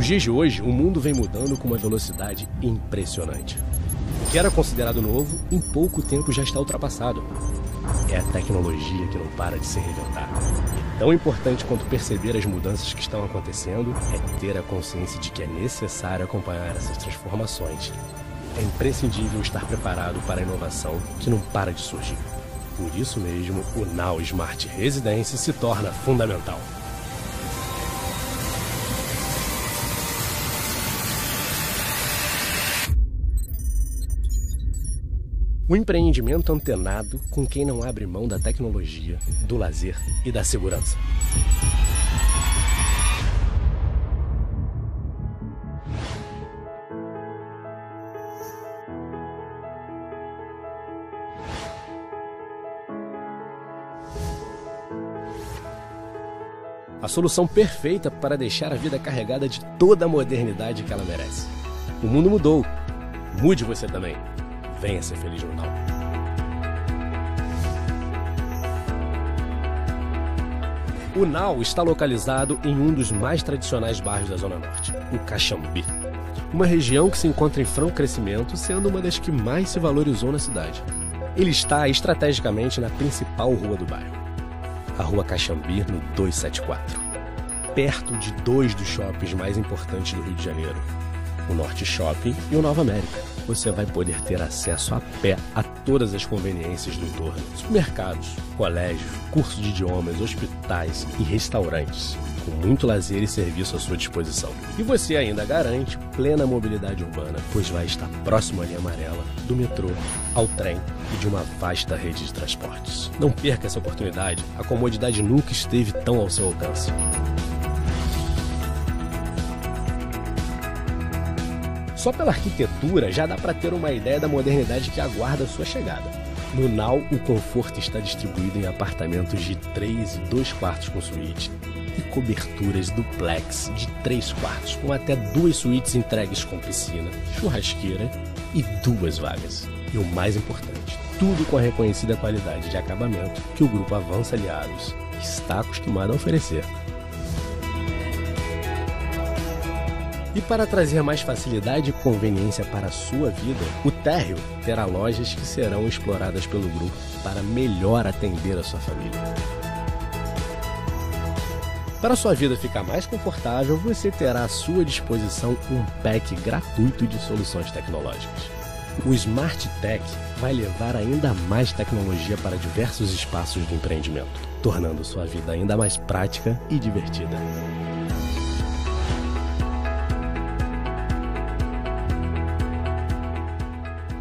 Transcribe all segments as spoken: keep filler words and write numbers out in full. Nos dias de hoje, o mundo vem mudando com uma velocidade impressionante. O que era considerado novo, em pouco tempo já está ultrapassado. É a tecnologia que não para de se reinventar. E tão importante quanto perceber as mudanças que estão acontecendo é ter a consciência de que é necessário acompanhar essas transformações. É imprescindível estar preparado para a inovação que não para de surgir. Por isso mesmo, o Now Smart Residence se torna fundamental. Um empreendimento antenado com quem não abre mão da tecnologia, do lazer e da segurança. A solução perfeita para deixar a vida carregada de toda a modernidade que ela merece. O mundo mudou. Mude você também. Venha ser feliz no Now. O Now está localizado em um dos mais tradicionais bairros da Zona Norte, o Cachambi. Uma região que se encontra em franco crescimento, sendo uma das que mais se valorizou na cidade. Ele está estrategicamente na principal rua do bairro, a Rua Cachambi, no duzentos e setenta e quatro, perto de dois dos shoppings mais importantes do Rio de Janeiro, o Norte Shopping e o Nova América. Você vai poder ter acesso a pé a todas as conveniências do entorno. Supermercados, colégios, cursos de idiomas, hospitais e restaurantes. Com muito lazer e serviço à sua disposição. E você ainda garante plena mobilidade urbana, pois vai estar próximo à linha amarela, do metrô, ao trem e de uma vasta rede de transportes. Não perca essa oportunidade. A comodidade nunca esteve tão ao seu alcance. Só pela arquitetura já dá para ter uma ideia da modernidade que aguarda a sua chegada. No Now, o conforto está distribuído em apartamentos de três e dois quartos com suíte e coberturas duplex de três quartos, com até duas suítes entregues com piscina, churrasqueira e duas vagas. E o mais importante, tudo com a reconhecida qualidade de acabamento que o grupo Avança Aliados está acostumado a oferecer. E para trazer mais facilidade e conveniência para a sua vida, o térreo terá lojas que serão exploradas pelo grupo para melhor atender a sua família. Para a sua vida ficar mais confortável, você terá à sua disposição um pack gratuito de soluções tecnológicas. O Smart Tech vai levar ainda mais tecnologia para diversos espaços do empreendimento, tornando sua vida ainda mais prática e divertida.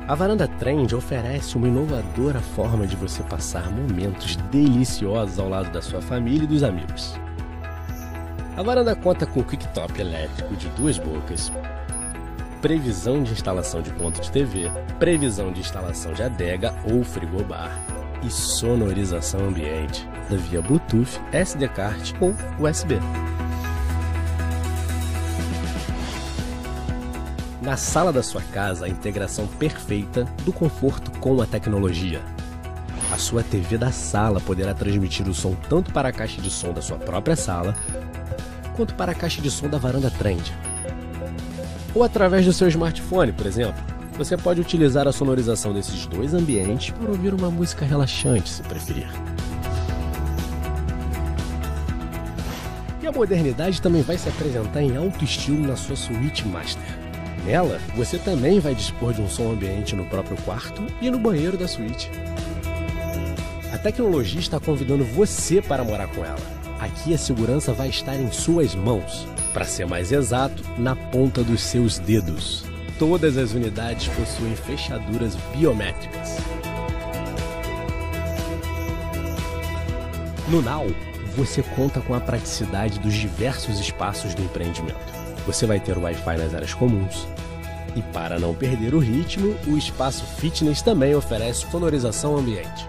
A Varanda Trend oferece uma inovadora forma de você passar momentos deliciosos ao lado da sua família e dos amigos. A varanda conta com cooktop elétrico de duas bocas, previsão de instalação de ponto de T V, previsão de instalação de adega ou frigobar e sonorização ambiente via Bluetooth, S D card ou U S B. Na sala da sua casa, a integração perfeita do conforto com a tecnologia. A sua T V da sala poderá transmitir o som tanto para a caixa de som da sua própria sala, quanto para a caixa de som da Varanda Trend. Ou através do seu smartphone, por exemplo, você pode utilizar a sonorização desses dois ambientes para ouvir uma música relaxante, se preferir. E a modernidade também vai se apresentar em alto estilo na sua suíte master. Nela, você também vai dispor de um som ambiente no próprio quarto e no banheiro da suíte. A tecnologia está convidando você para morar com ela. Aqui a segurança vai estar em suas mãos. Para ser mais exato, na ponta dos seus dedos. Todas as unidades possuem fechaduras biométricas. No Now, você conta com a praticidade dos diversos espaços do empreendimento. Você vai ter o Wi-Fi nas áreas comuns. E para não perder o ritmo, o espaço fitness também oferece sonorização ambiente.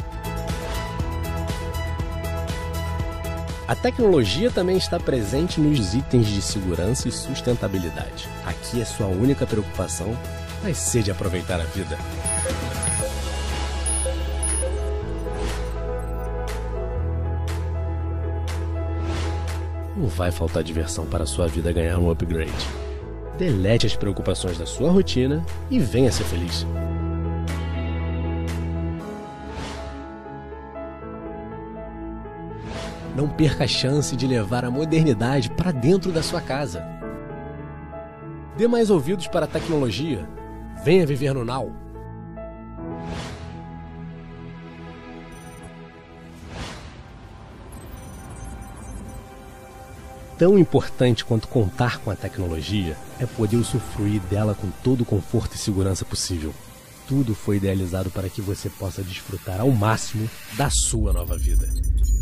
A tecnologia também está presente nos itens de segurança e sustentabilidade. Aqui a sua única preocupação vai ser de aproveitar a vida. não vai faltar diversão para a sua vida ganhar um upgrade. Delete as preocupações da sua rotina e venha ser feliz. Não perca a chance de levar a modernidade para dentro da sua casa. Dê mais ouvidos para a tecnologia. Venha viver no Now. Tão importante quanto contar com a tecnologia é poder usufruir dela com todo o conforto e segurança possível. Tudo foi idealizado para que você possa desfrutar ao máximo da sua nova vida.